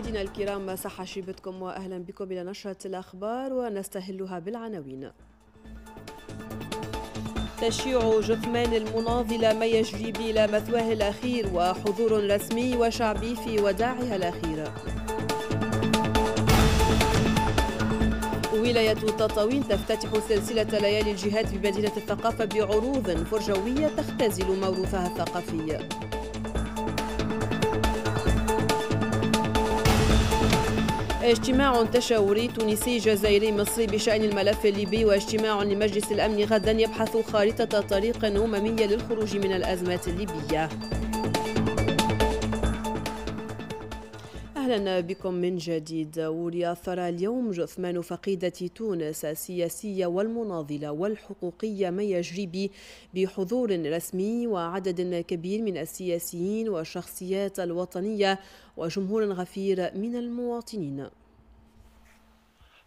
مشاهدينا الكرام، صح شيبتكم واهلا بكم الى نشرة الاخبار ونستهلها بالعناوين. تشييع جثمان المناضلة ميّا الجريبي الى مثواه الاخير وحضور رسمي وشعبي في وداعها الاخير. ولاية تطاوين تفتتح سلسلة ليالي الجهاد بمدينة الثقافة بعروض فرجوية تختزل موروثها الثقافي. اجتماع تشاوري تونسي جزائري مصري بشأن الملف الليبي واجتماع لمجلس الأمن غدا يبحث خارطة طريق أممية للخروج من الأزمة الليبية. أهلا بكم من جديد. وليأثر اليوم جثمان فقيدة تونس السياسية والمناضلة والحقوقية ميّا الجريبي بحضور رسمي وعدد كبير من السياسيين والشخصيات الوطنية وجمهور غفير من المواطنين.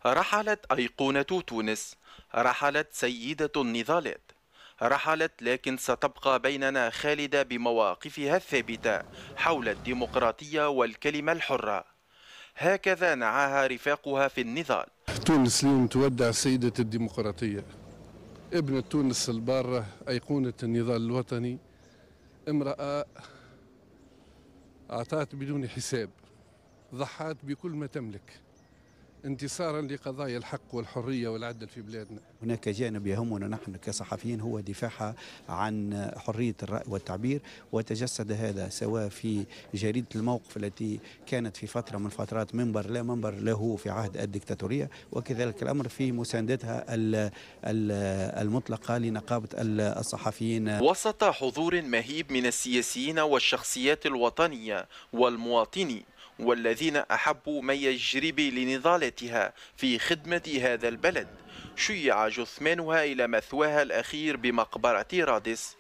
رحلت أيقونة تونس، رحلت سيدة النضالات، رحلت لكن ستبقى بيننا خالدة بمواقفها الثابتة حول الديمقراطية والكلمة الحرة. هكذا نعاها رفاقها في النضال. تونس اليوم تودع سيدة الديمقراطية، ابنة تونس البارة، أيقونة النضال الوطني، امرأة أعطت بدون حساب، ضحت بكل ما تملك انتصارا لقضايا الحق والحريه والعدل في بلادنا. هناك جانب يهمنا نحن كصحفيين هو دفاعها عن حريه الراي والتعبير، وتجسد هذا سواء في جريده الموقف التي كانت في فتره من فترات منبر لا منبر له في عهد الدكتاتوريه، وكذلك الامر في مساندتها المطلقه لنقابه الصحفيين. وسط حضور مهيب من السياسيين والشخصيات الوطنيه والمواطنين والذين أحبوا ميّا الجريبي لنضالتها في خدمة هذا البلد، شيع جثمانها إلى مثواها الأخير بمقبرة رادس.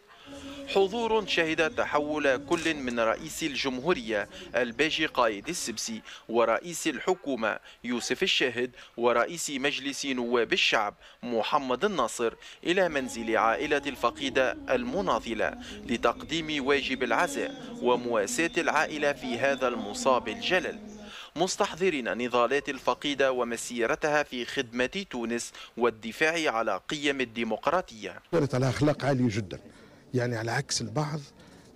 حضور شهد تحول كل من رئيس الجمهورية الباجي قايد السبسي ورئيس الحكومة يوسف الشاهد ورئيس مجلس نواب الشعب محمد الناصر إلى منزل عائلة الفقيدة المناضلة لتقديم واجب العزاء ومواساة العائلة في هذا المصاب الجلل، مستحضرين نضالات الفقيدة ومسيرتها في خدمة تونس والدفاع على قيم الديمقراطية. كانت على أخلاق عالية جدا، يعني على عكس البعض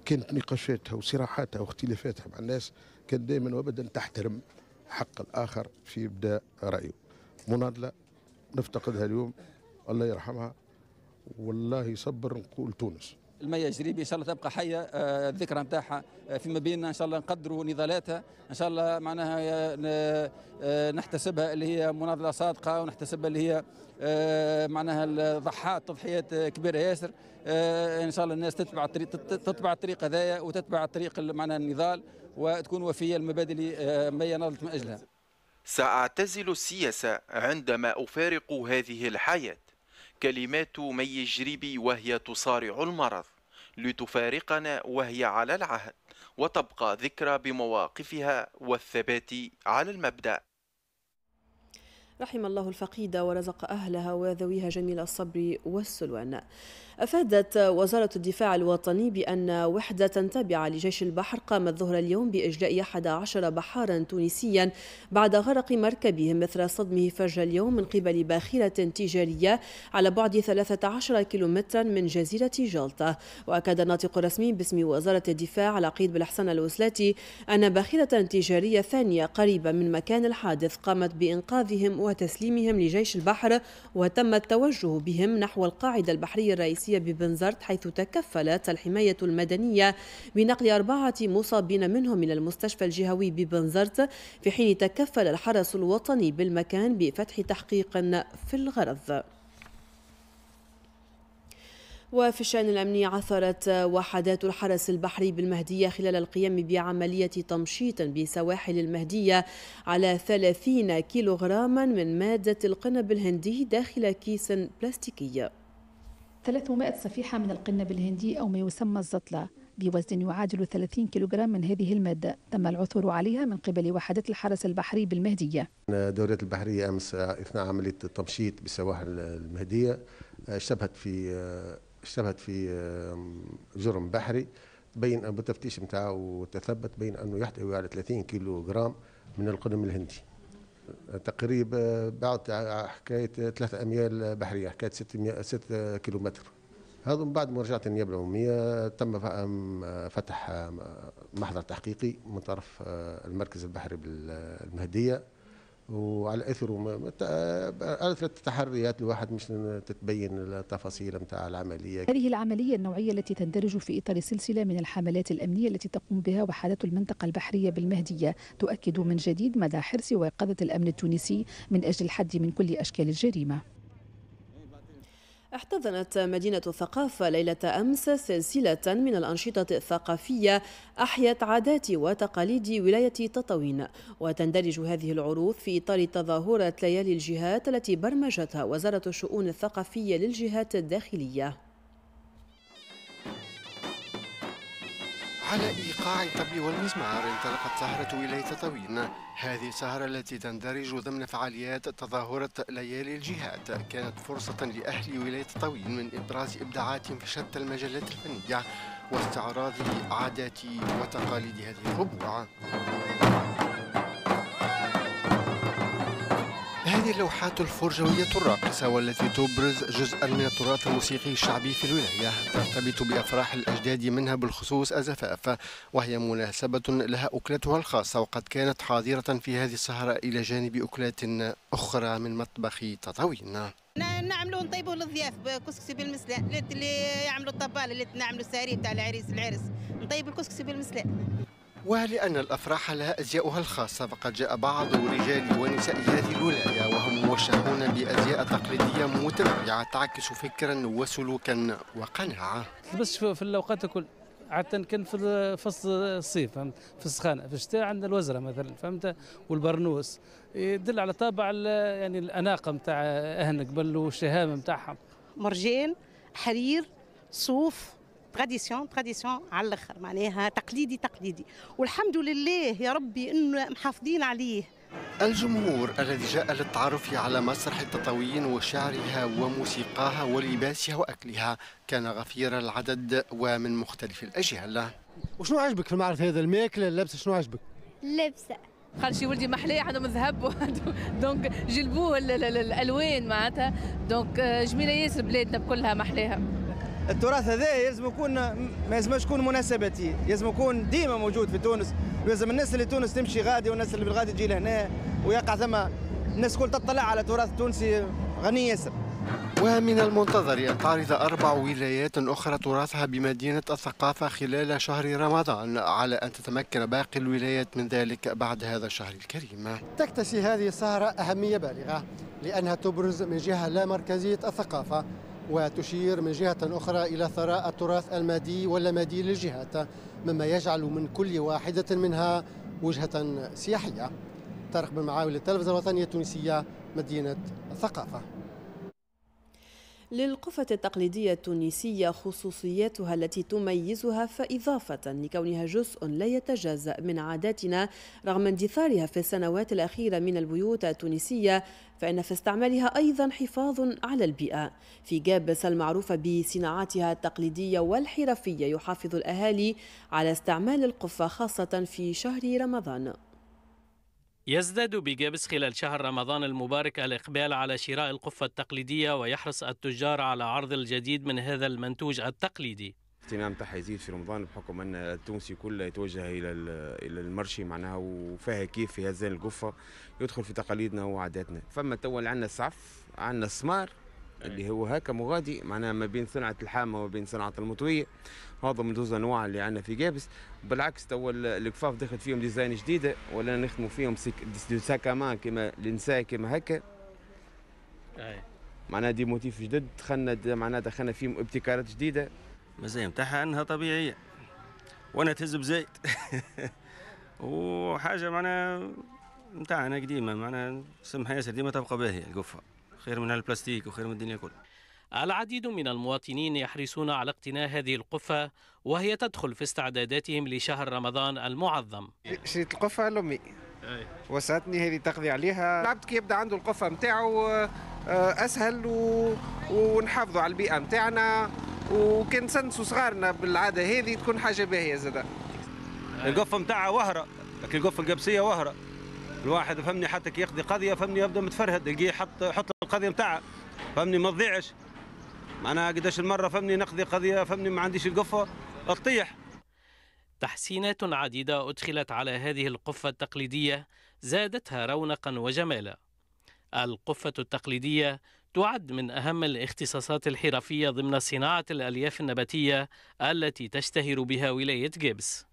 كانت نقاشاتها وصراحاتها واختلافاتها مع الناس كانت دائما وابدا تحترم حق الآخر في إبداء رأيه. مناضلة نفتقدها اليوم، الله يرحمها والله يصبر. نقول تونس ميّا الجريبي ان شاء الله تبقى حيه، الذكرى نتاعها فيما بيننا، ان شاء الله نقدروا نضالاتها، ان شاء الله معناها نحتسبها اللي هي مناضله صادقه، ونحتسبها اللي هي معناها ضحات تضحيات كبيره ياسر. ان شاء الله الناس تتبع الطريق هذايا، وتتبع الطريق معناها النضال، وتكون وفيه المبادئ اللي ميّا ناضلت من اجلها. ساعتزل السياسه عندما افارق هذه الحياه، كلمات ميّا الجريبي وهي تصارع المرض لتفارقنا وهي على العهد، وتبقى ذكرى بمواقفها والثبات على المبدأ. رحم الله الفقيدة ورزق أهلها وذويها جميل الصبر والسلوان. أفادت وزارة الدفاع الوطني بأن وحدة تابعة لجيش البحر قامت ظهر اليوم بإجلاء 11 بحارا تونسيا بعد غرق مركبهم مثل صدمه فجر اليوم من قبل باخرة تجارية على بعد 13 كيلومترا من جزيرة جلطة. وأكد الناطق الرسمي باسم وزارة الدفاع العقيد بالحسن الوسلاتي أن باخرة تجارية ثانية قريبة من مكان الحادث قامت بإنقاذهم وتسليمهم لجيش البحر، وتم التوجه بهم نحو القاعدة البحرية الرئيسية ببنزرت، حيث تكفلت الحماية المدنية بنقل 4 مصابين منهم إلى المستشفى الجهوي ببنزرت، في حين تكفل الحرس الوطني بالمكان بفتح تحقيق في الغرض. وفي الشأن الأمني، عثرت وحدات الحرس البحري بالمهدية خلال القيام بعملية تمشيط بسواحل المهدية على 30 كيلوغراما من مادة القنب الهندي داخل كيس بلاستيكي. 300 صفيحة من القنب الهندي أو ما يسمى الزطلة بوزن يعادل 30 كيلوغرام من هذه المادة تم العثور عليها من قبل وحدات الحرس البحري بالمهدية. الدوريات البحرية أمس أثناء عملية التمشيط بسواحل المهدية اشتبهت في جرم بحري بين بالتفتيش نتاعو تثبت بين انه يحتوي على 30 كيلو جرام من القدم الهندي، تقريبا بعد حكايه 3 اميال بحريه، حكايه 6 كيلومتر. هذا من بعد مراجعه النيابه العموميه تم فتح محضر تحقيقي من طرف المركز البحري بالمهديه، وعلى اثره ألفت تحريات الواحد مش تتبين التفاصيل نتاع العمليه. هذه العمليه النوعيه التي تندرج في اطار سلسله من الحملات الامنيه التي تقوم بها وحدات المنطقه البحريه بالمهديه تؤكد من جديد مدى حرص وقاده الامن التونسي من اجل الحد من كل اشكال الجريمه. احتضنت مدينة الثقافة ليلة أمس سلسلة من الأنشطة الثقافية أحيت عادات وتقاليد ولاية تطاوين، وتندرج هذه العروض في إطار تظاهرة ليالي الجهات التي برمجتها وزارة الشؤون الثقافية للجهات الداخلية. على إيقاع الطبل والمزمار انطلقت سهرة ولاية تطاوين. هذه السهرة التي تندرج ضمن فعاليات تظاهرة ليالي الجهات كانت فرصة لأهل ولاية تطاوين من إبراز إبداعاتهم في شتى المجالات الفنية واستعراض عادات وتقاليد هذه الربوع. هذه اللوحات الفرجوية الراقصة والتي تبرز جزءا من التراث الموسيقي الشعبي في الولاية ترتبط بأفراح الأجداد، منها بالخصوص الزفاف، وهي مناسبة لها أكلتها الخاصة، وقد كانت حاضرة في هذه السهرة إلى جانب أكلات أخرى من مطبخ تطاوين. نعملوا نطيبوا للضياف كسكسي بالمسلاء، اللي يعملوا الطبالة، اللي نعملوا الساري تاع العريس نطيبوا الكسكسي بالمسلاء. ولأن الأفراح لها أزياؤها الخاصة، فقد جاء بعض رجال ونساء هذه الولاية وهم موشحون بأزياء تقليدية متنوعة تعكس فكرا وسلوكا وقناعة. لبس في الأوقات الكل، حتى كان في فصل الصيف فهمت، في السخانة، في الشتاء عندنا الوزرة مثلا فهمت، والبرنوس، يدل على طابع يعني الأناقة نتاع أهلنا قبل والشهامة نتاعهم. مرجان، حرير، صوف، تراديسيون على الاخر، معناها تقليدي والحمد لله يا ربي انه محافظين عليه. الجمهور الذي جاء للتعرف على مسرح التطاوين وشعرها وموسيقاها ولباسها واكلها كان غفير العدد ومن مختلف الاجيال. وشنو عجبك في المعرض هذا؟ الماكله، اللبسه، شنو عجبك؟ اللبسه قال شي ولدي محلاه عندهم ذهب دونك جلبوه الالوان معناتها دونك جميله ياسر بلادنا بكلها محلاها. التراث هذا يلزم يكون، ما يلزمش يكون مناسباتي، يلزم يكون ديما موجود في تونس، ويلزم الناس اللي تونس تمشي غادي والناس اللي بالغادي تجي لهنا، ويقع ثم الناس الكل تطلع على التراث التونسي غني ياسر. ومن المنتظر أن تعرض 4 ولايات أخرى تراثها بمدينة الثقافة خلال شهر رمضان، على أن تتمكن باقي الولايات من ذلك بعد هذا الشهر الكريم. تكتسي هذه السهرة أهمية بالغة لأنها تبرز من جهة لا مركزية الثقافة، وتشير من جهة أخرى إلى ثراء التراث المادي واللامادي للجهات، مما يجعل من كل واحدة منها وجهة سياحية. طارق بن معاوي للتلفزة الوطنية التونسية، مدينة الثقافة. للقفة التقليدية التونسية خصوصياتها التي تميزها، فإضافة لكونها جزء لا يتجزأ من عاداتنا رغم اندثارها في السنوات الأخيرة من البيوت التونسية، فإن في استعمالها أيضا حفاظ على البيئة. في جابس المعروفة بصناعاتها التقليدية والحرفية يحافظ الأهالي على استعمال القفة خاصة في شهر رمضان. يزداد بجابس خلال شهر رمضان المبارك الإقبال على شراء القفة التقليدية، ويحرص التجار على عرض الجديد من هذا المنتوج التقليدي. الاقتناع نتاعها يزيد في رمضان بحكم أن التونسي كله يتوجه إلى المرشي معناها، وفاها كيف في هزان القفة يدخل في تقاليدنا وعاداتنا. فما تول عندنا السعف، عندنا السمار اللي هو هكا مغادي معناها، ما بين صنعة الحامة وبين صنعة المطوية، هذا من زوز أنواع اللي عندنا في جابس. بالعكس توا الكفاف دخلت فيهم ديزاين جديدة، ولا نخدموا فيهم ساكامان كما النساء كما هكا معناها، دي موتيف جدد دخلنا فيهم ابتكارات جديدة. مزايا نتاعها أنها طبيعية وأنا تهز بزيت وحاجة معناها نتاعنا قديمة معناها سمحة ياسر، ديما تبقى باهية القفة، خير من البلاستيك وخير من الدنيا كلها. العديد من المواطنين يحرصون على اقتناء هذه القفة وهي تدخل في استعداداتهم لشهر رمضان المعظم. شريت القفة لأمي وسعتني هذه تقضي عليها. العبد كي يبدا عنده القفة نتاعو أسهل ونحافظوا على البيئة نتاعنا وكنسنسوا صغارنا بالعاده هذه تكون حاجه باهيه زاده. القفه نتاعها وهره، لكن القفه القبسيه وهره. الواحد فهمني حتى كي يقضي قضيه فهمني يبدا متفرهد، يلقيه حط القضيه نتاعها فهمني ما تضيعش. معناها قداش المره فهمني نقضي قضيه فهمني ما عنديش القفه تطيح. تحسينات عديدة أدخلت على هذه القفة التقليدية زادتها رونقا وجمالا. القفة التقليدية تعد من أهم الاختصاصات الحرفية ضمن صناعة الألياف النباتية التي تشتهر بها ولاية جيبس.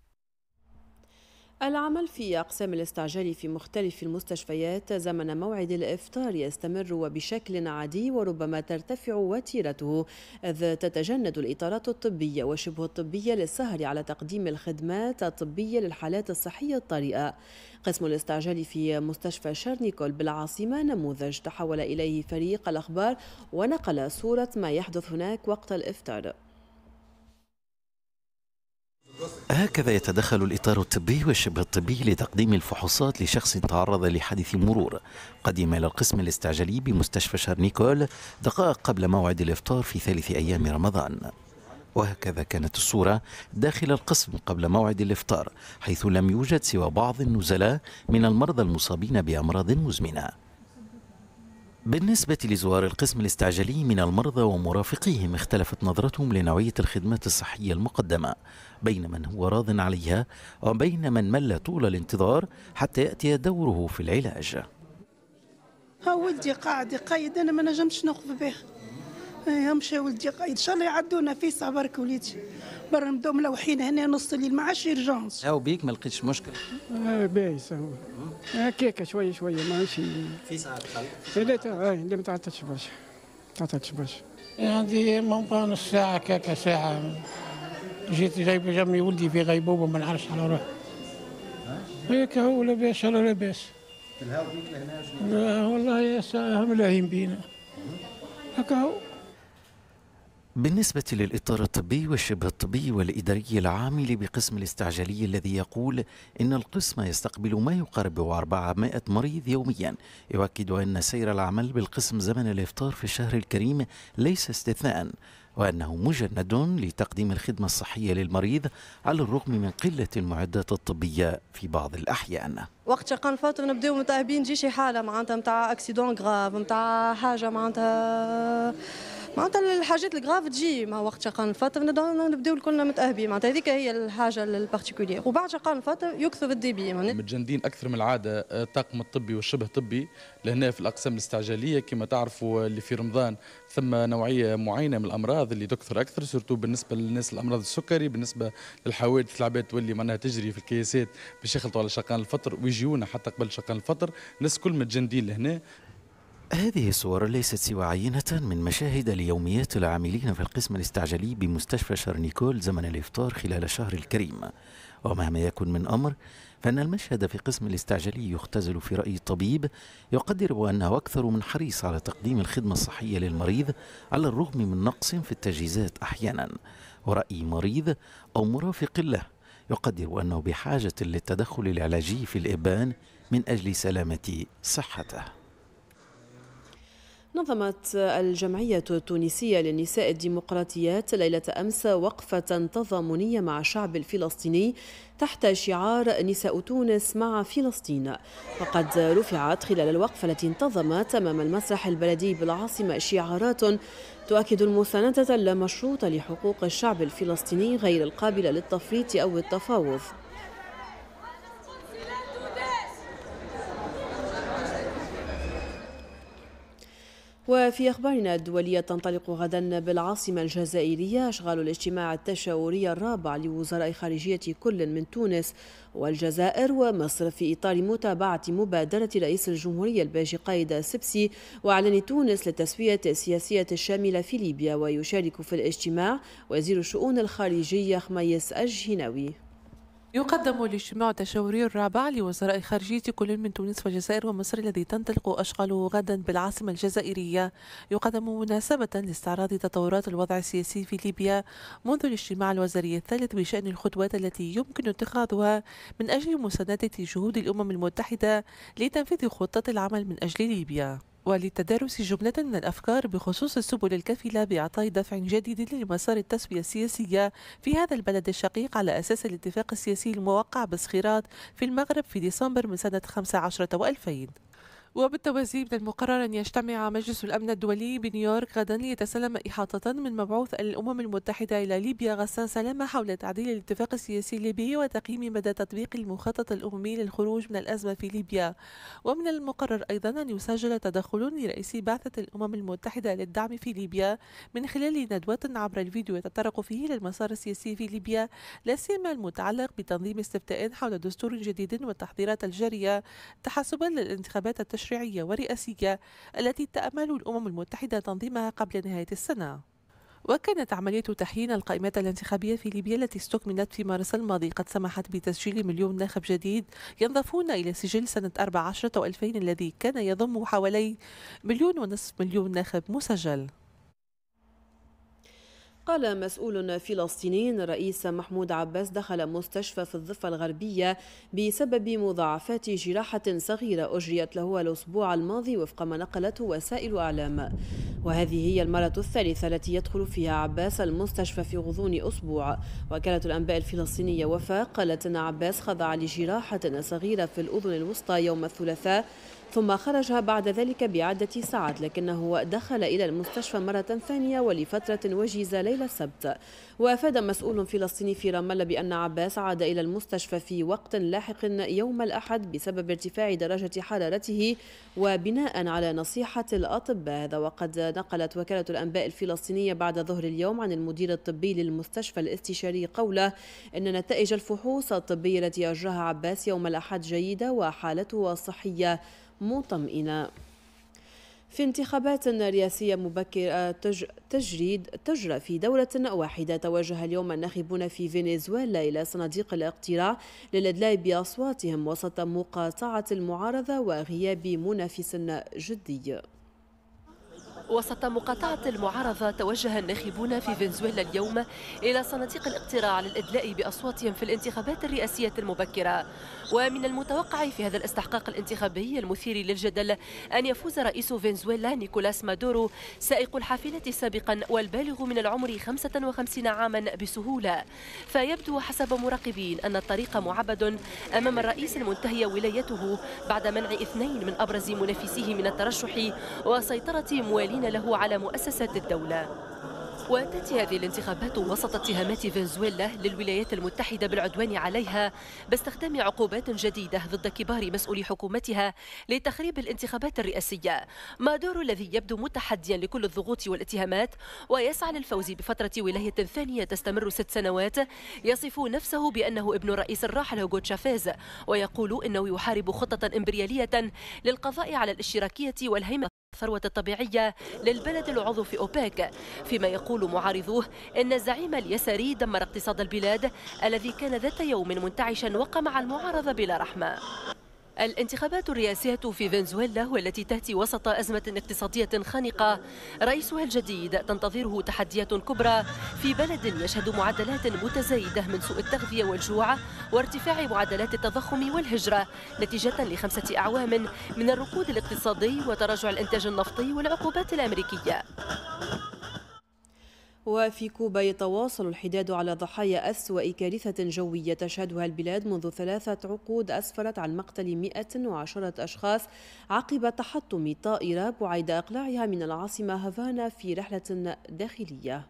العمل في أقسام الاستعجال في مختلف المستشفيات زمن موعد الإفطار يستمر وبشكل عادي وربما ترتفع وتيرته، إذ تتجند الإطارات الطبية وشبه الطبية للسهر على تقديم الخدمات الطبية للحالات الصحية الطارئة. قسم الاستعجال في مستشفى شارنيكول بالعاصمة نموذج تحول إليه فريق الأخبار ونقل صورة ما يحدث هناك وقت الإفطار. هكذا يتدخل الإطار الطبي والشبه الطبي لتقديم الفحوصات لشخص تعرض لحادث مرور. قدم إلى القسم الاستعجالي بمستشفى شارنيكول دقائق قبل موعد الإفطار في ثالث أيام رمضان. وهكذا كانت الصورة داخل القسم قبل موعد الإفطار، حيث لم يوجد سوى بعض النزلاء من المرضى المصابين بأمراض مزمنة. بالنسبة لزوار القسم الاستعجالي من المرضى ومرافقيهم اختلفت نظرتهم لنوعية الخدمات الصحية المقدمة، بين من هو راض عليها وبين من مل طول الانتظار حتى يأتي دوره في العلاج. ها ولدي قاعد قايد، أنا ما نجمش نوقف به. همشي ولدي قايد، إن شاء الله يعدونا في صبرك وليدي. برا نبداو ملوحين هنا نص الليل ما عادش يرجونس. هاو بيك ما لقيتش مشكل؟ بايس هو هكاكا شويه شويه ما عادش في ساعات خلق. لا ما تعطلتش برشا، ما تعطلتش برشا. عندي ممكن نص ساعه هكاكا ساعه. جيت جايب جنبي ولدي في غيبوبه ما نعرفش على روحي. هكا هو لاباس ولا لاباس. الهاو بيك لهنا شنو؟ والله يا ساعه ملاهين بينا. هكا هو. بالنسبة للإطار الطبي والشبه الطبي والإداري العامل بقسم الاستعجالي الذي يقول إن القسم يستقبل ما يقارب 400 مريض يوميا، يؤكد أن سير العمل بالقسم زمن الإفطار في الشهر الكريم ليس استثناء، وأنه مجند لتقديم الخدمة الصحية للمريض على الرغم من قلة المعدات الطبية في بعض الأحيان. وقت شقان فاتوا نبداو متعبين، تجي شي حالة معناتها نتاع أكسيدون غراف، نتاع حاجة معناتها الحاجات الغراف تجي مع وقت شقان الفطر نبداو كلنا متاهبين، معناتها هذيك هي الحاجه البارتيكولير. وبعد شقان الفطر يكثر الديبي، متجندين اكثر من العاده الطاقم الطبي والشبه طبي لهنا في الاقسام الاستعجاليه. كما تعرفوا اللي في رمضان ثم نوعيه معينه من الامراض اللي تكثر اكثر، سورتو بالنسبه للناس الامراض السكري، بالنسبه للحوادث العباد تولي معناها تجري في الكياسات باش يخلطوا على شقان الفطر ويجيونا حتى قبل شقان الفطر، الناس كل متجندين لهنا. هذه الصور ليست سوى عينة من مشاهد اليوميات العاملين في القسم الاستعجالي بمستشفى شارنيكول زمن الإفطار خلال الشهر الكريم. ومهما يكن من أمر فإن المشهد في قسم الاستعجالي يختزل في رأي الطبيب، يقدر أنه أكثر من حريص على تقديم الخدمة الصحية للمريض على الرغم من نقص في التجهيزات أحيانا، ورأي مريض أو مرافق له يقدر أنه بحاجة للتدخل العلاجي في الإبان من أجل سلامة صحته. نظمت الجمعية التونسية للنساء الديمقراطيات ليلة أمس وقفة تضامنية مع الشعب الفلسطيني تحت شعار نساء تونس مع فلسطين. وقد رفعت خلال الوقفة التي انتظمت أمام المسرح البلدي بالعاصمة شعارات تؤكد المساندة اللامشروطة لحقوق الشعب الفلسطيني غير القابلة للتفريط أو التفاوض. وفي أخبارنا الدولية، تنطلق غدا بالعاصمة الجزائرية أشغال الاجتماع التشاوري الرابع لوزراء خارجية كل من تونس والجزائر ومصر في إطار متابعة مبادرة رئيس الجمهورية الباجي قايد السبسي وإعلان تونس للتسوية السياسية الشاملة في ليبيا. ويشارك في الاجتماع وزير الشؤون الخارجية خميس الجهناوي. يقدم الاجتماع التشاوري الرابع لوزراء خارجية كل من تونس والجزائر ومصر الذي تنطلق أشغاله غدا بالعاصمة الجزائرية، يقدم مناسبة لاستعراض تطورات الوضع السياسي في ليبيا منذ الاجتماع الوزاري الثالث بشأن الخطوات التي يمكن اتخاذها من أجل مساندة جهود الأمم المتحدة لتنفيذ خطة العمل من أجل ليبيا. ولتدارس جملة من الأفكار بخصوص السبل الكفيلة بإعطاء دفع جديد لمسار التسوية السياسية في هذا البلد الشقيق على أساس الاتفاق السياسي الموقع بسخيرات في المغرب في ديسمبر من سنة 2015. وبالتوازي من المقرر أن يجتمع مجلس الأمن الدولي بنيويورك غدا ليتسلم إحاطة من مبعوث الأمم المتحدة إلى ليبيا غسان سلامة حول تعديل الاتفاق السياسي الليبي وتقييم مدى تطبيق المخطط الأممي للخروج من الأزمة في ليبيا. ومن المقرر أيضا أن يسجل تدخل لرئيس بعثة الأمم المتحدة للدعم في ليبيا من خلال ندوة عبر الفيديو يتطرق فيه للمسار السياسي في ليبيا، لا سيما المتعلق بتنظيم استفتاء حول دستور جديد والتحضيرات الجارية تحسبا للانتخابات التشريعية والرئاسية التي تأمل الأمم المتحدة تنظيمها قبل نهاية السنة. وكانت عملية تحيين القائمات الانتخابية في ليبيا التي استكملت في مارس الماضي قد سمحت بتسجيل مليون ناخب جديد ينضافون إلى سجل سنة 2014 الذي كان يضم حوالي 1.5 مليون ناخب مسجل. قال مسؤول فلسطيني أن الرئيس محمود عباس دخل مستشفى في الضفة الغربية بسبب مضاعفات جراحة صغيرة أجريت له الأسبوع الماضي وفق ما نقلته وسائل أعلام. وهذه هي المرة الثالثة التي يدخل فيها عباس المستشفى في غضون أسبوع. وكالة الأنباء الفلسطينية وفاة قالت أن عباس خضع لجراحة صغيرة في الأذن الوسطى يوم الثلاثاء ثم خرج بعد ذلك بعدة ساعات، لكنه دخل إلى المستشفى مرة ثانية ولفترة وجيزة ليلة السبت. وأفاد مسؤول فلسطيني في رام الله بأن عباس عاد إلى المستشفى في وقت لاحق يوم الأحد بسبب ارتفاع درجة حرارته وبناء على نصيحة الأطباء. هذا وقد نقلت وكالة الأنباء الفلسطينية بعد ظهر اليوم عن المدير الطبي للمستشفى الاستشاري قوله إن نتائج الفحوص الطبية التي أجراها عباس يوم الأحد جيدة وحالته الصحية مطمئنة. في انتخابات رئاسية مبكرة تجرى في دولة واحدة، توجه اليوم الناخبون في فنزويلا إلى صناديق الاقتراع للإدلاء بأصواتهم وسط مقاطعة المعارضة وغياب منافس جدي. وسط مقاطعة المعارضة توجه الناخبون في فنزويلا اليوم إلى صناديق الاقتراع للإدلاء بأصواتهم في الانتخابات الرئاسية المبكرة. ومن المتوقع في هذا الاستحقاق الانتخابي المثير للجدل أن يفوز رئيس فنزويلا نيكولاس مادورو سائق الحافلة سابقا والبالغ من العمر 55 عاما بسهولة، فيبدو حسب مراقبين أن الطريق معبد أمام الرئيس المنتهي ولايته بعد منع اثنين من أبرز منافسيه من الترشح وسيطرة مواليه له على مؤسسات الدولة. وتأتي هذه الانتخابات وسط اتهامات فنزويلا للولايات المتحدة بالعدوان عليها باستخدام عقوبات جديدة ضد كبار مسؤولي حكومتها لتخريب الانتخابات الرئاسية. مادورو الذي يبدو متحديا لكل الضغوط والاتهامات ويسعى للفوز بفترة ولاية ثانية تستمر 6 سنوات يصف نفسه بأنه ابن الرئيس الراحل هوغو تشافيز، ويقول إنه يحارب خطة إمبريالية للقضاء على الاشتراكية والهيمنة الثروة الطبيعية للبلد العضو في أوبك، فيما يقول معارضوه أن الزعيم اليساري دمر اقتصاد البلاد الذي كان ذات يوم منتعشا وقمع المعارضة بلا رحمة. الانتخابات الرئاسية في فنزويلا والتي تأتي وسط أزمة اقتصادية خانقة رئيسها الجديد تنتظره تحديات كبرى في بلد يشهد معدلات متزايدة من سوء التغذية والجوع وارتفاع معدلات التضخم والهجرة نتيجة ل5 أعوام من الركود الاقتصادي وتراجع الإنتاج النفطي والعقوبات الأمريكية. وفي كوبا يتواصل الحداد على ضحايا أسوأ كارثة جوية تشهدها البلاد منذ 3 عقود أسفرت عن مقتل 110 أشخاص عقب تحطم طائرة بعيد إقلاعها من العاصمة هافانا في رحلة داخلية.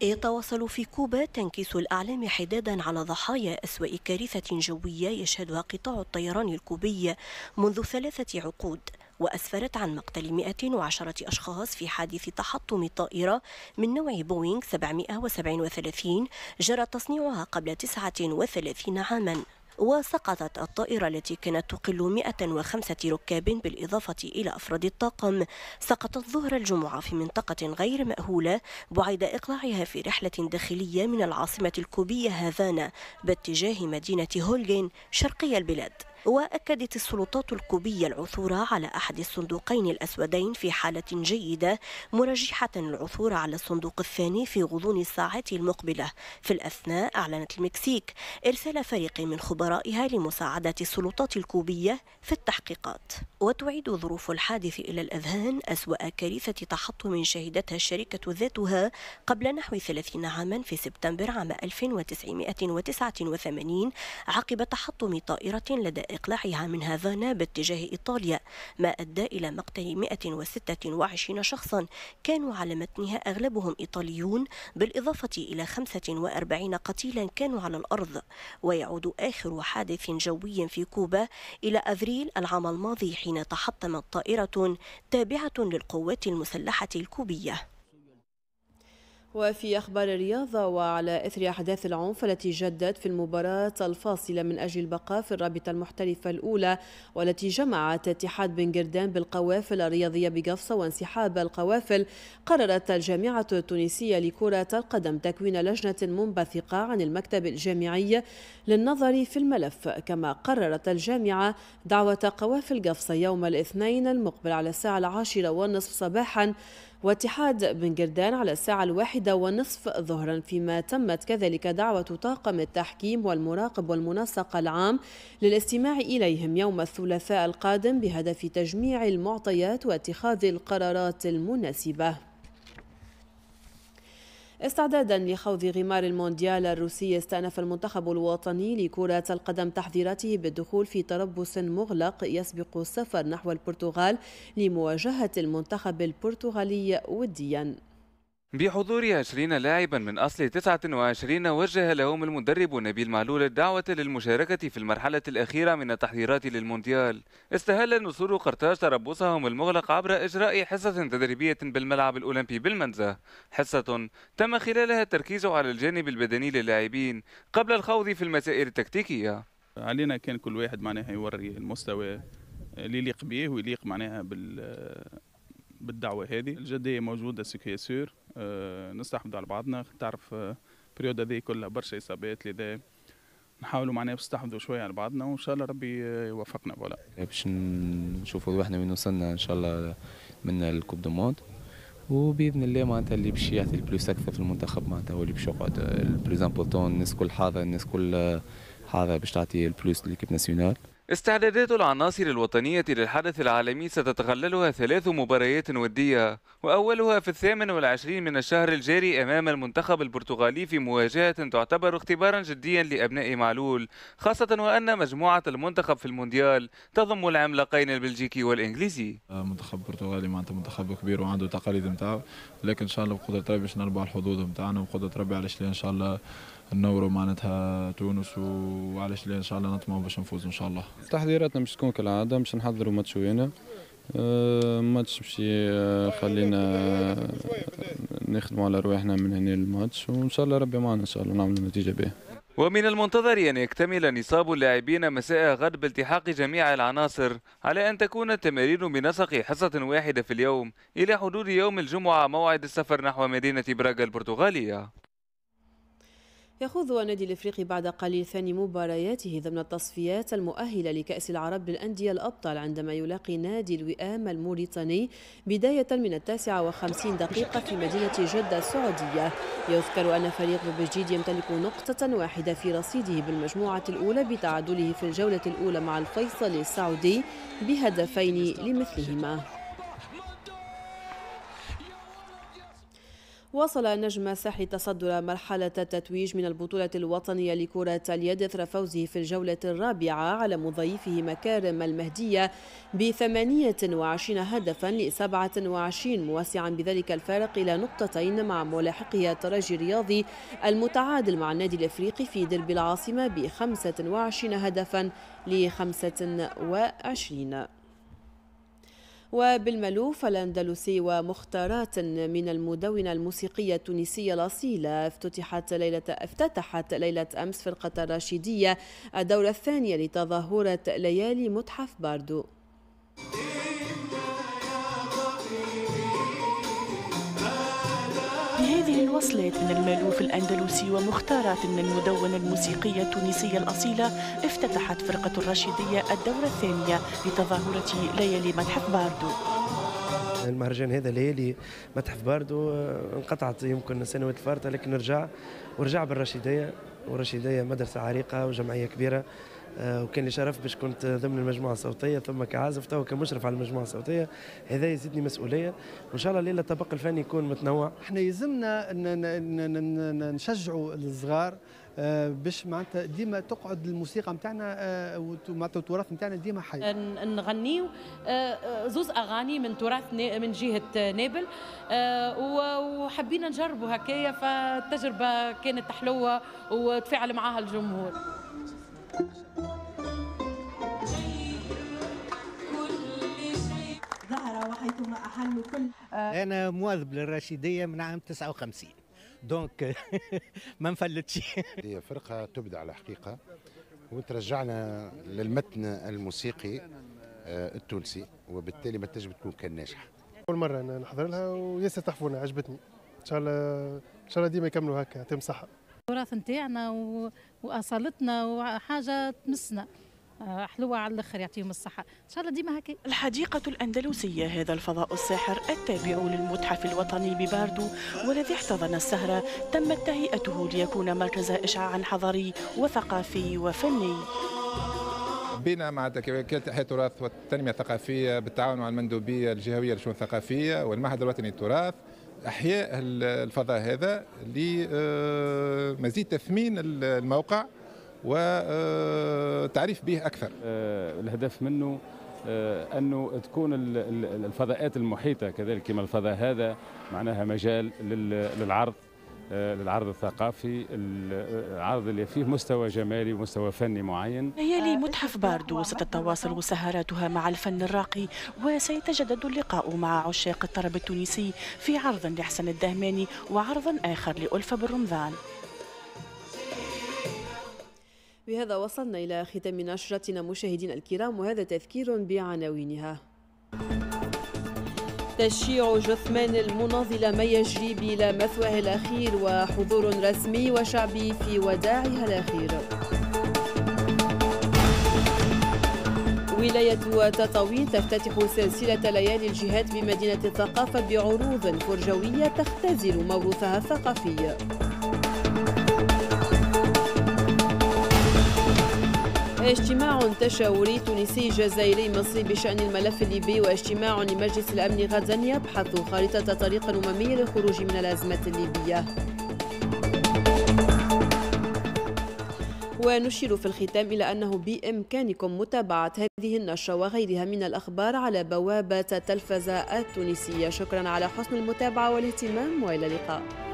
يتواصل في كوبا تنكيس الأعلام حدادا على ضحايا أسوأ كارثة جوية يشهدها قطاع الطيران الكوبي منذ 3 عقود، وأسفرت عن مقتل 110 أشخاص في حادث تحطم طائرة من نوع بوينغ 737 جرى تصنيعها قبل 39 عاما. وسقطت الطائرة التي كانت تقل 105 ركاب بالإضافة إلى أفراد الطاقم، سقطت ظهر الجمعة في منطقة غير مأهولة بعيد إقلاعها في رحلة داخلية من العاصمة الكوبية هافانا باتجاه مدينة هولغين شرقي البلاد. وأكدت السلطات الكوبية العثور على أحد الصندوقين الأسودين في حالة جيدة، مرجحة العثور على الصندوق الثاني في غضون الساعة المقبلة. في الأثناء أعلنت المكسيك إرسال فريق من خبرائها لمساعدة السلطات الكوبية في التحقيقات. وتعيد ظروف الحادث إلى الأذهان أسوأ كارثة تحطم شهدتها الشركة ذاتها قبل نحو 30 عاما في سبتمبر عام 1989 عقب تحطم طائرة لدى إقلاعها من هافانا باتجاه إيطاليا، ما أدى إلى مقتل 126 شخصا كانوا على متنها أغلبهم إيطاليون، بالإضافة إلى 45 قتيلا كانوا على الأرض. ويعود آخر حادث جوي في كوبا إلى أفريل العام الماضي حين تحطمت طائرة تابعة للقوات المسلحة الكوبية. وفي أخبار الرياضة، وعلى إثر أحداث العنف التي جدت في المباراة الفاصلة من أجل البقاء في الرابطة المحترفة الأولى، والتي جمعت اتحاد بن قردان بالقوافل الرياضية بقفصة وانسحاب القوافل، قررت الجامعة التونسية لكرة القدم تكوين لجنة منبثقة عن المكتب الجامعي للنظر في الملف. كما قررت الجامعة دعوة قوافل قفصة يوم الاثنين المقبل على الساعة 10:30 صباحا، واتحاد بن قردان على الساعة 1:15 ظهرا، فيما تمت كذلك دعوة طاقم التحكيم والمراقب والمنسق العام للاستماع إليهم يوم الثلاثاء القادم بهدف تجميع المعطيات واتخاذ القرارات المناسبة. استعدادا لخوض غمار المونديال الروسي، استأنف المنتخب الوطني لكرة القدم تحضيراته بالدخول في تربص مغلق يسبق السفر نحو البرتغال لمواجهة المنتخب البرتغالي وديا. بحضور 20 لاعبا من أصل 29، وجه لهم المدرب نبيل معلول الدعوة للمشاركة في المرحلة الأخيرة من التحضيرات للمونديال. استهل نسور قرطاج تربصهم المغلق عبر إجراء حصة تدريبية بالملعب الأولمبي بالمنزه، حصة تم خلالها التركيز على الجانب البدني للاعبين قبل الخوض في المسائل التكتيكية. علينا كان كل واحد معناها يوري المستوى اللي يليق به ويليق معناها بالدعوة هذه. الجدية موجودة سكيسور، نستحفظ على بعضنا، تعرف بريود هذه كلها برشا إصابات، لذا نحاولوا معناها باش نستحفظوا شوية على بعضنا وإن شاء الله ربي يوفقنا فوالا. باش نشوفوا روحنا وين وصلنا إن شاء الله من الكوب دو موند، وبإذن الله معناتها اللي باش يعطي البلوس أكثر في المنتخب معناتها هو اللي باش يقعد البلوس امبورتون. الناس كل حاضر، الناس كل حاضر باش تعطي البلوس للكيب ناسيونال. استعدادات العناصر الوطنية للحدث العالمي ستتغللها 3 مباريات ودية، وأولها في 28 من الشهر الجاري أمام المنتخب البرتغالي في مواجهة تعتبر اختبارا جديا لأبناء معلول، خاصة وأن مجموعة المنتخب في المونديال تضم العملاقين البلجيكي والإنجليزي. منتخب برتغالي معناتها منتخب كبير وعنده تقاليد نتاعو، لكن إن شاء الله بقدرة ربي باش نربحوا الحظوظ نتاعنا، وبقدرة ربي على إن شاء الله نوروا معناتها تونس، وعلى شلي ان شاء الله نطمع باش نفوز ان شاء الله. تحضيراتنا مش تكون كالعاده، مش نحضروا ماتش وينا، ماتش باش خلينا نخدموا على رواحنا من هنا للماتش، وان شاء الله ربي معنا ان شاء الله نعملوا نتيجه باهيه. ومن المنتظر أن يكتمل نصاب اللاعبين مساء غد بالتحاق جميع العناصر، على أن تكون التمارين بنسق حصة واحدة في اليوم إلى حدود يوم الجمعة موعد السفر نحو مدينة براغا البرتغالية. يخوض النادي الافريقي بعد قليل ثاني مبارياته ضمن التصفيات المؤهله لكاس العرب للانديه الابطال، عندما يلاقي نادي الوئام الموريتاني بدايه من 59 دقيقه في مدينه جده السعوديه. يذكر ان فريق بوبجيد يمتلك نقطه واحده في رصيده بالمجموعه الاولى بتعادله في الجوله الاولى مع الفيصل السعودي بهدفين لمثلهما. واصل نجم الساحل تصدر مرحلة التتويج من البطولة الوطنية لكرة اليد إثر فوزه في الجولة الرابعة على مضيفه مكارم المهدية ب28 هدفا ل27، موسعا بذلك الفارق إلى نقطتين مع ملاحقه الترجي الرياضي المتعادل مع النادي الإفريقي في دربي العاصمة ب25 هدفا ل25. وبالملوف، الأندلسي ومختارات من المدونة الموسيقية التونسية الأصيلة افتتحت ليلة أمس فرقة الرشيدية الدورة الثانية لتظاهرة ليالي متحف باردو. وصلات من المالوف الأندلسي ومختارات من المدونة الموسيقية التونسية الأصيلة، افتتحت فرقة الرشيدية الدورة الثانية لتظاهرة ليالي متحف باردو. المهرجان هذا ليالي متحف باردو انقطعت يمكن سنوات الفارطة، لكن ورجع بالرشيدية، والرشيدية مدرسة عريقة وجمعية كبيرة، وكان لي شرف باش كنت ضمن المجموعه الصوتيه، ثم كعازف، توا كمشرف على المجموعه الصوتيه. هذا يزيدني مسؤوليه، وان شاء الله الليله الطبق الفني يكون متنوع. احنا يلزمنا نشجعوا الصغار باش معناتها ديما تقعد الموسيقى نتاعنا معناتها التراث نتاعنا ديما حي. نغنيو زوز اغاني من تراث من جهه نابل، وحبينا نجربوا هكايا، فالتجربه كانت حلوه وتفاعل معاها الجمهور. أنا مواظب للرشيدية من عام 59، دونك ما نفلتش. هي فرقة تبدع الحقيقة وترجعنا للمتن الموسيقي التونسي، وبالتالي ما تنجم تكون كان ناجحة. أول مرة أنا نحضر لها وياسر تحفونا، عجبتني. إن شاء الله إن شاء الله ديما يكملوا هكا، يعطيهم الصحة. التراث نتاعنا واصالتنا وحاجه تمسنا حلوه على الاخر، يعطيهم الصحه ان شاء الله ديما هكا. الحديقه الاندلسيه، هذا الفضاء الساحر التابع للمتحف الوطني بباردو والذي احتضن السهره، تمت تهيئته ليكون مركز اشعاع حضاري وثقافي وفني. بينا مع كلتا التراث والتنميه الثقافيه بالتعاون مع المندوبيه الجهويه للشؤون الثقافيه والمعهد الوطني للتراث، احياء الفضاء هذا لمزيد تثمين الموقع وتعريف به اكثر. الهدف منه انه تكون الفضاءات المحيطه كذلك كما الفضاء هذا معناها مجال للعرض الثقافي، العرض اللي فيه مستوى جمالي ومستوى فني معين. ليالي متحف باردو ستتواصل سهراتها مع الفن الراقي، وسيتجدد اللقاء مع عشاق الطرب التونسي في عرض لحسن الدهماني وعرض آخر لألفة بالرمضان. بهذا وصلنا إلى ختام نشرتنا مشاهدينا الكرام، وهذا تذكير بعناوينها. تشييع جثمان المناضلة ميّا الجريبي إلى مثواه الأخير، وحضور رسمي وشعبي في وداعها الأخير. ولاية تطاوين تفتتح سلسلة ليالي الجهات بمدينة الثقافة بعروض فرجوية تختزل موروثها الثقافي. اجتماع تشاوري تونسي جزائري مصري بشأن الملف الليبي، واجتماع لمجلس الأمن غدا يبحث خارطة طريق أممية للخروج من الأزمة الليبية. ونشير في الختام إلى أنه بإمكانكم متابعة هذه النشرة وغيرها من الأخبار على بوابة التلفزة التونسية. شكرا على حسن المتابعة والاهتمام، وإلى اللقاء.